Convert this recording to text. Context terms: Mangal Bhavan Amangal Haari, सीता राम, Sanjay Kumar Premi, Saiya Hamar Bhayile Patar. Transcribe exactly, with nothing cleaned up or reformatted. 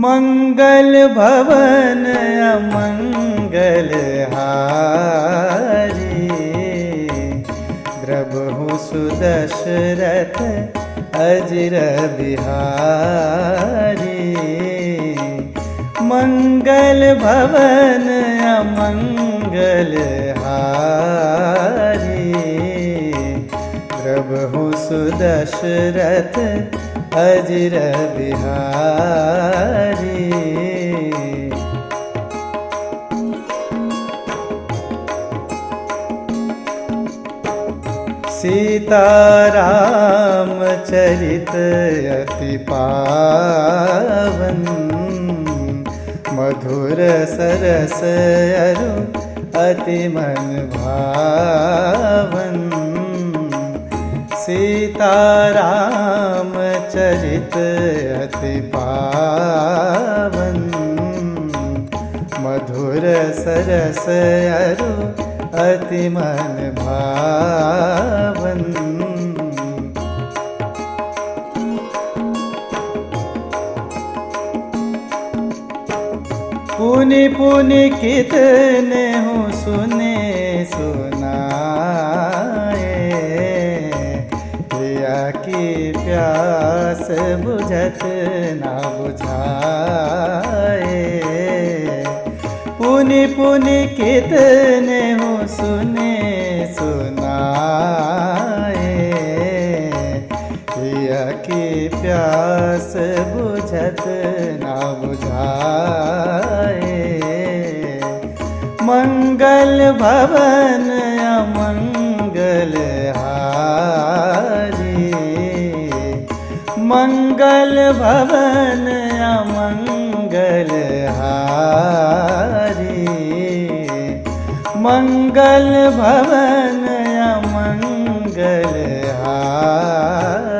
मंगल भवन अमंगल हारी, द्रबहु सुदशरथ अजर बिहारी। मंगल भवन अमंगल हारी, द्रबहु सुदशरथ अजर बिहारी। सीता राम चरित अति पावन, मधुर सरस अरु अति मन भावन। सीता राम चरित अति पावन, मधुर सरस अरु अति मन भावन। पुनि पुनि कितने हूँ सुने सुनाए, प्रिया की प्यास बुझत ना बुझाए। पुनि पुनि कितने हूँ सुने सुनाए, प्रिया की प्यास बुझत ना बुझाए। मंगल भवन अमंगल हारी, मंगल भवन अमंगल हारी। मंगल भवन अमंगल हारी,